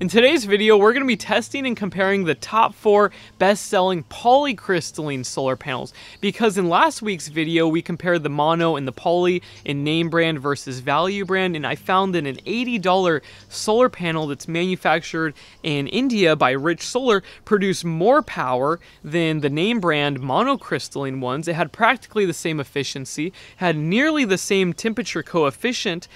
In today's video, we're going to be testing and comparing the top 4 best-selling polycrystalline solar panels, because in last week's video, we compared the mono and the poly in name brand versus value brand, and I found that an $80 solar panel that's manufactured in India by Rich Solar produced more power than the name brand monocrystalline ones. It had practically the same efficiency, had nearly the same temperature coefficient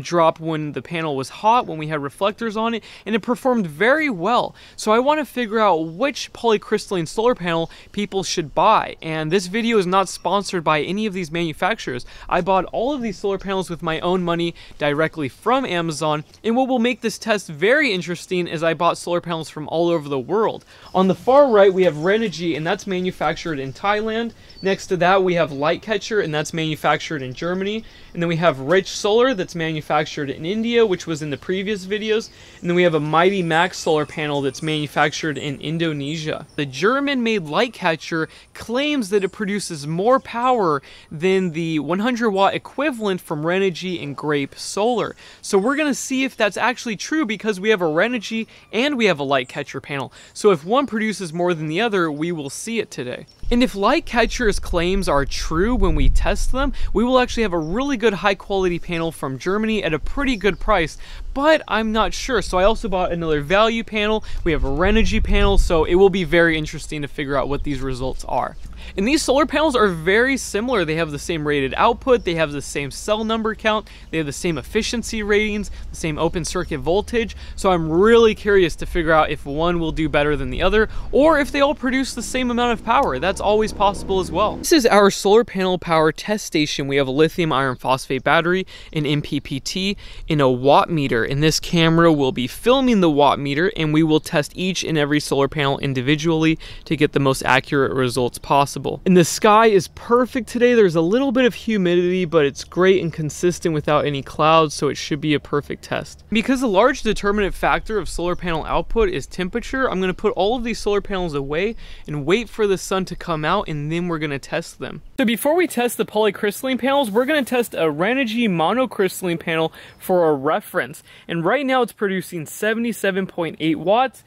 drop when the panel was hot, when we had reflectors on it, and it performed very well. So I want to figure out which polycrystalline solar panel people should buy, and this video is not sponsored by any of these manufacturers. I bought all of these solar panels with my own money directly from Amazon, and what will make this test very interesting is I bought solar panels from all over the world. On the far right we have Renogy, and that's manufactured in Thailand. Next to that we have Lightcatcher, and that's manufactured in Germany. And then we have Rich Solar, that's manufactured in India, which was in the previous videos. And then we have a MightyMax solar panel that's manufactured in Indonesia. The German-made Lightcatcher claims that it produces more power than the 100-watt equivalent from Renogy and Grape Solar. So we're going to see if that's actually true, because we have a Renogy and we have a Lightcatcher panel. So if one produces more than the other, we will see it today. And if Lightcatcher's claims are true when we test them, we will actually have a really good high quality panel from Germany at a pretty good price, but I'm not sure. So I also bought another value panel. We have a Renogy panel, so it will be very interesting to figure out what these results are. And these solar panels are very similar. They have the same rated output, they have the same cell number count, they have the same efficiency ratings, the same open circuit voltage. So I'm really curious to figure out if one will do better than the other, or if they all produce the same amount of power. That's always possible as well. This is our solar panel power test station. We have a lithium iron phosphate battery, an MPPT, and a watt meter. And this camera will be filming the watt meter, and we will test each and every solar panel individually to get the most accurate results possible. And the sky is perfect today. There's a little bit of humidity, but it's great and consistent without any clouds, so it should be a perfect test. Because the large determinant factor of solar panel output is temperature, I'm going to put all of these solar panels away and wait for the sun to come out, and then we're going to test them. So before we test the polycrystalline panels, we're going to test a Renogy monocrystalline panel for a reference. And right now it's producing 77.8 watts.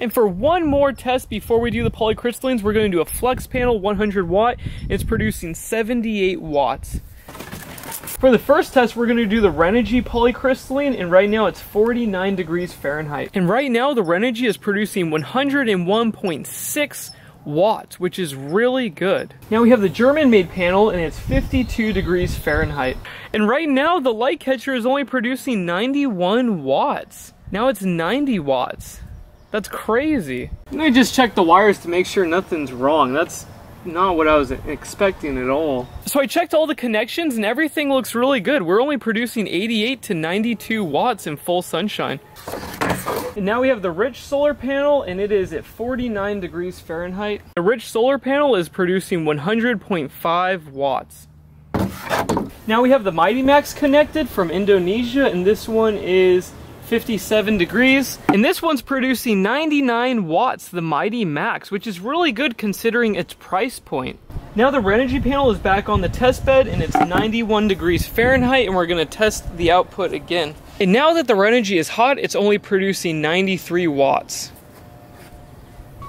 And for one more test before we do the polycrystallines, we're going to do a flex panel, 100 watt. It's producing 78 watts. For the first test, we're going to do the Renogy polycrystalline, and right now it's 49 degrees Fahrenheit. And right now the Renogy is producing 101.6 watts, which is really good. Now we have the German-made panel, and it's 52 degrees Fahrenheit. And right now the Lightcatcher is only producing 91 watts. Now it's 90 watts. That's crazy. And I just checked the wires to make sure nothing's wrong. That's not what I was expecting at all. So I checked all the connections and everything looks really good. We're only producing 88 to 92 watts in full sunshine. And now we have the Rich Solar panel, and it is at 49 degrees Fahrenheit. The Rich Solar panel is producing 100.5 watts. Now we have the MightyMax connected from Indonesia, and this one is 57 degrees, and this one's producing 99 watts, the MightyMax, which is really good considering its price point. Now the Renogy panel is back on the test bed, and it's 91 degrees Fahrenheit, and we're going to test the output again. And now that the Renogy is hot, it's only producing 93 watts.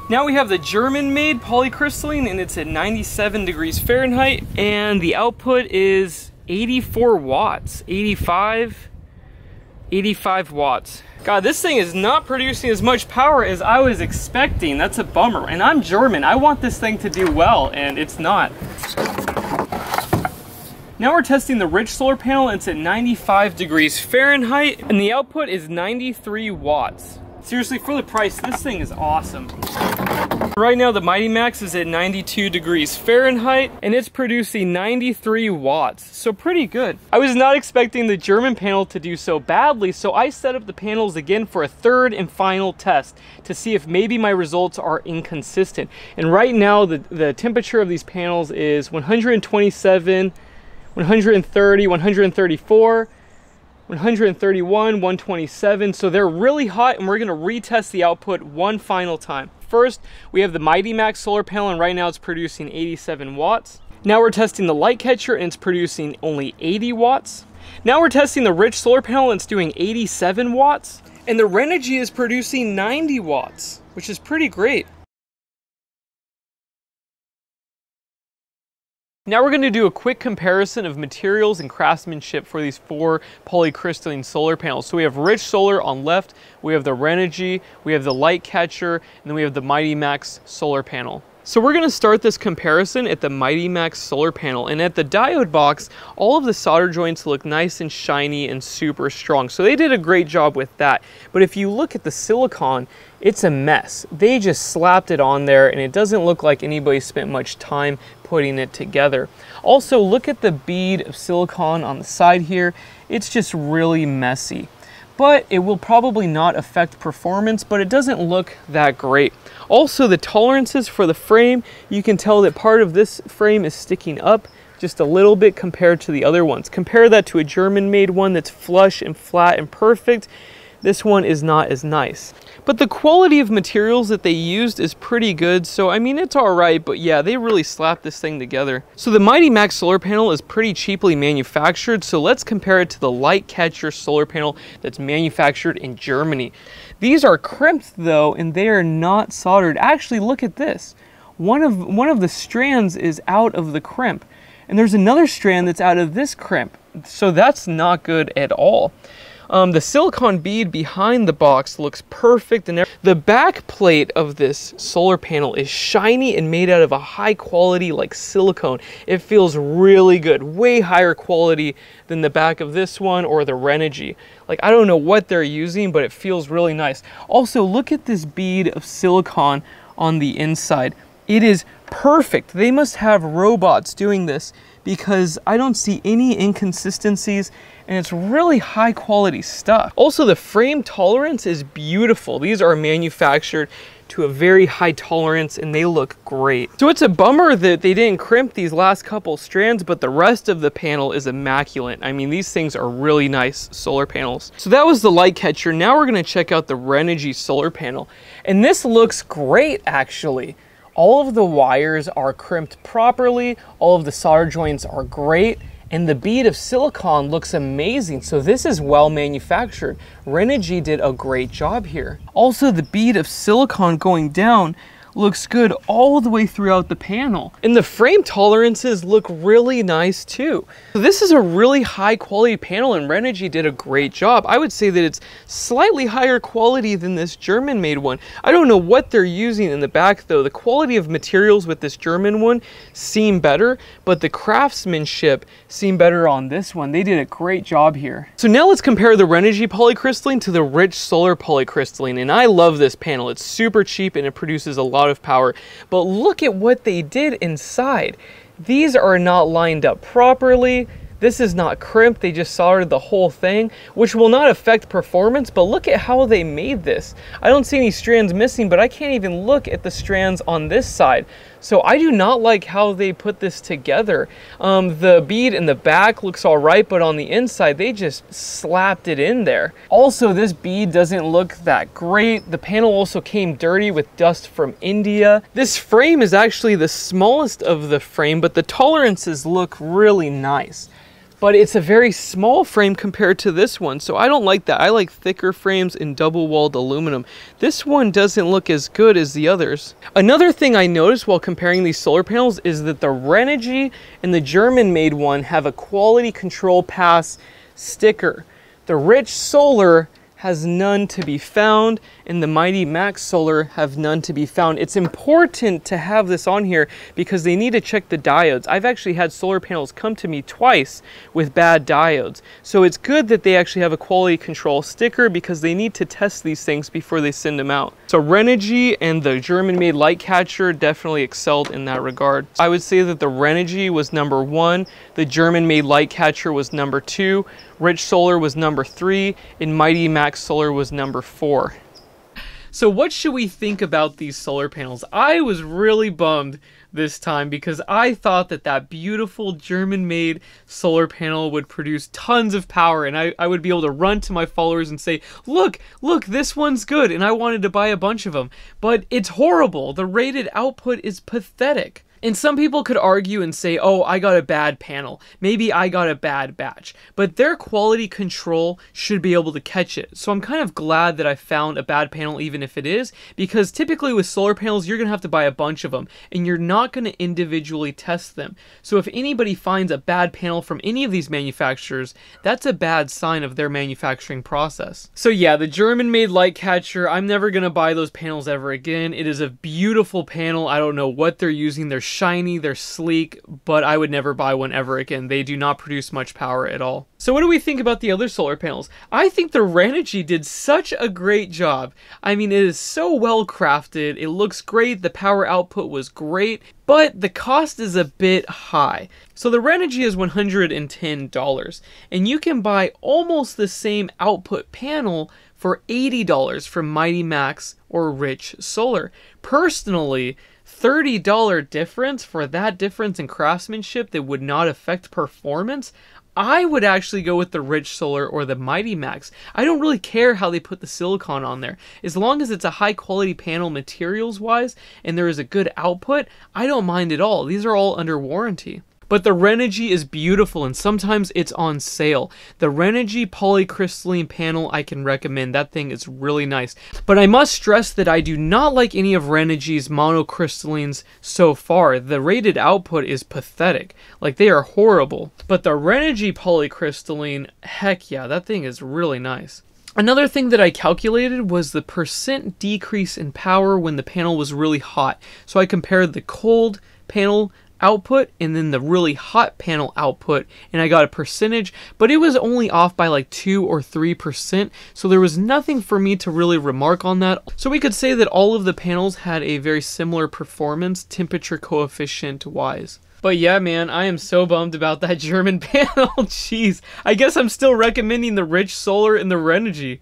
Now we have the German-made polycrystalline, and it's at 97 degrees Fahrenheit, and the output is 84 watts, 85 watts. God, this thing is not producing as much power as I was expecting. That's a bummer. And I'm German. I want this thing to do well, and it's not. Now we're testing the Rich Solar panel. It's at 95 degrees Fahrenheit, and the output is 93 watts. Seriously, for the price, this thing is awesome. Right now, the MightyMax is at 92 degrees Fahrenheit, and it's producing 93 watts, so pretty good. I was not expecting the German panel to do so badly, so I set up the panels again for a third and final test to see if maybe my results are inconsistent. And right now, the temperature of these panels is 127, 130, 134, 131, 127, so they're really hot, and we're gonna retest the output one final time. First, we have the MightyMax solar panel, and right now it's producing 87 watts. Now we're testing the Lightcatcher, and it's producing only 80 watts. Now we're testing the Rich solar panel, and it's doing 87 watts. And the Renogy is producing 90 watts, which is pretty great. Now we're going to do a quick comparison of materials and craftsmanship for these 4 polycrystalline solar panels. So we have Rich Solar on left, we have the Renogy, we have the Lightcatcher, and then we have the MightyMax solar panel. So we're going to start this comparison at the MightyMax solar panel, and at the diode box, all of the solder joints look nice and shiny and super strong. So they did a great job with that. But if you look at the silicone, it's a mess. They just slapped it on there and it doesn't look like anybody spent much time putting it together. Also, look at the bead of silicone on the side here. It's just really messy. But it will probably not affect performance, but it doesn't look that great. Also, the tolerances for the frame, you can tell that part of this frame is sticking up just a little bit compared to the other ones. Compare that to a German-made one that's flush and flat and perfect. This one is not as nice. But the quality of materials that they used is pretty good, so I mean it's alright, but yeah, they really slapped this thing together. So the MightyMax solar panel is pretty cheaply manufactured, so let's compare it to the Lightcatcher solar panel that's manufactured in Germany. These are crimped though, and they are not soldered. Actually, look at this. One of the strands is out of the crimp, and there's another strand that's out of this crimp, so that's not good at all. The silicone bead behind the box looks perfect, and the back plate of this solar panel is shiny and made out of a high quality like silicone. It feels really good, way higher quality than the back of this one or the Renogy. Like, I don't know what they're using, but it feels really nice. Also, look at this bead of silicone on the inside. It is perfect. They must have robots doing this, because I don't see any inconsistencies, and it's really high quality stuff. Also, the frame tolerance is beautiful. These are manufactured to a very high tolerance and they look great. So it's a bummer that they didn't crimp these last couple strands, but the rest of the panel is immaculate. I mean, these things are really nice solar panels. So that was the Lightcatcher. Now we're gonna check out the Renogy solar panel. And this looks great, actually. All of the wires are crimped properly, all of the solder joints are great, and the bead of silicone looks amazing, so this is well manufactured. Renogy did a great job here. Also, the bead of silicone going down looks good all the way throughout the panel. And the frame tolerances look really nice too. So this is a really high quality panel, and Renogy did a great job. I would say that it's slightly higher quality than this German made one. I don't know what they're using in the back though. The quality of materials with this German one seem better, but the craftsmanship seem better on this one. They did a great job here. So now let's compare the Renogy polycrystalline to the Rich Solar polycrystalline, and I love this panel. It's super cheap and it produces a lot of power, but look at what they did inside. These are not lined up properly. This is not crimped. They just soldered the whole thing, which will not affect performance, but look at how they made this. I don't see any strands missing, but I can't even look at the strands on this side. So I do not like how they put this together. The bead in the back looks all right, but on the inside, they just slapped it in there. Also, this bead doesn't look that great. The panel also came dirty with dust from India. This frame is actually the smallest of the frame, but the tolerances look really nice. But it's a very small frame compared to this one, so I don't like that. I like thicker frames in double-walled aluminum. This one doesn't look as good as the others. Another thing I noticed while comparing these solar panels is that the Renogy and the German-made one have a quality control pass sticker. The Rich Solar has none to be found, and the MightyMax Solar have none to be found. It's important to have this on here because they need to check the diodes. I've actually had solar panels come to me twice with bad diodes. So it's good that they actually have a quality control sticker because they need to test these things before they send them out. So Renogy and the German-made Lightcatcher definitely excelled in that regard. I would say that the Renogy was number 1, the German-made Lightcatcher was number 2, Rich Solar was number 3, and MightyMax Solar was number 4. So what should we think about these solar panels? I was really bummed this time because I thought that that beautiful German-made solar panel would produce tons of power, and I would be able to run to my followers and say, look, this one's good, and I wanted to buy a bunch of them. But it's horrible. The rated output is pathetic. And some people could argue and say, oh, I got a bad panel. Maybe I got a bad batch. But their quality control should be able to catch it. So I'm kind of glad that I found a bad panel, even if it is, because typically with solar panels, you're going to have to buy a bunch of them, and you're not going to individually test them. So if anybody finds a bad panel from any of these manufacturers, that's a bad sign of their manufacturing process. So yeah, the German-made Lightcatcher, I'm never going to buy those panels ever again. It is a beautiful panel. I don't know what they're using. They're shiny, they're sleek, but I would never buy one ever again. They do not produce much power at all. So what do we think about the other solar panels? I think the Renogy did such a great job. I mean, it is so well crafted, it looks great, the power output was great, but the cost is a bit high. So the Renogy is $110, and you can buy almost the same output panel for $80 from MightyMax or Rich Solar. Personally, $30 difference, for that difference in craftsmanship that would not affect performance, I would actually go with the Rich Solar or the MightyMax. I don't really care how they put the silicon on there. As long as it's a high quality panel materials wise and there is a good output, I don't mind at all. These are all under warranty. But the Renogy is beautiful, and sometimes it's on sale. The Renogy polycrystalline panel I can recommend. That thing is really nice. But I must stress that I do not like any of Renogy's monocrystallines so far. The rated output is pathetic. Like, they are horrible. But the Renogy polycrystalline, heck yeah, that thing is really nice. Another thing that I calculated was the percent decrease in power when the panel was really hot. So I compared the cold panel output and then the really hot panel output, and I got a percentage, but it was only off by like 2 or 3%, so there was nothing for me to really remark on that. So we could say that all of the panels had a very similar performance temperature coefficient wise. But yeah, man, I am so bummed about that German panel. Jeez, I guess I'm still recommending the Rich Solar and the Renogy.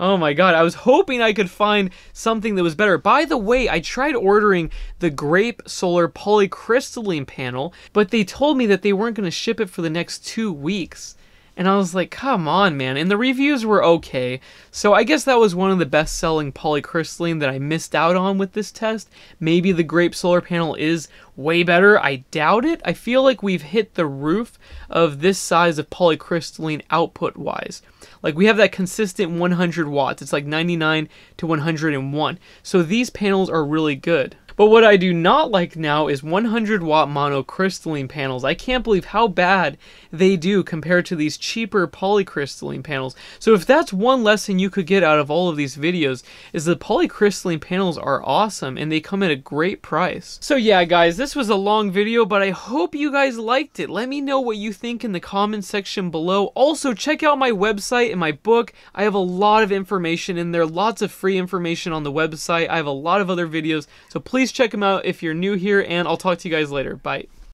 Oh my god, I was hoping I could find something that was better. By the way, I tried ordering the Grape Solar polycrystalline panel, but they told me that they weren't going to ship it for the next 2 weeks. And I was like, come on, man. And the reviews were okay. So I guess that was one of the best-selling polycrystalline that I missed out on with this test. Maybe the Grape Solar panel is way better. I doubt it. I feel like we've hit the roof of this size of polycrystalline output-wise. Like, we have that consistent 100 watts. It's like 99 to 101. So these panels are really good. But what I do not like now is 100 watt monocrystalline panels. I can't believe how bad they do compared to these cheaper polycrystalline panels. So if that's one lesson you could get out of all of these videos, is the polycrystalline panels are awesome and they come at a great price. So yeah, guys, this was a long video, but I hope you guys liked it. Let me know what you think in the comment section below. Also, check out my website and my book. I have a lot of information in there, lots of free information on the website. I have a lot of other videos, so please check them out if you're new here, and I'll talk to you guys later. Bye.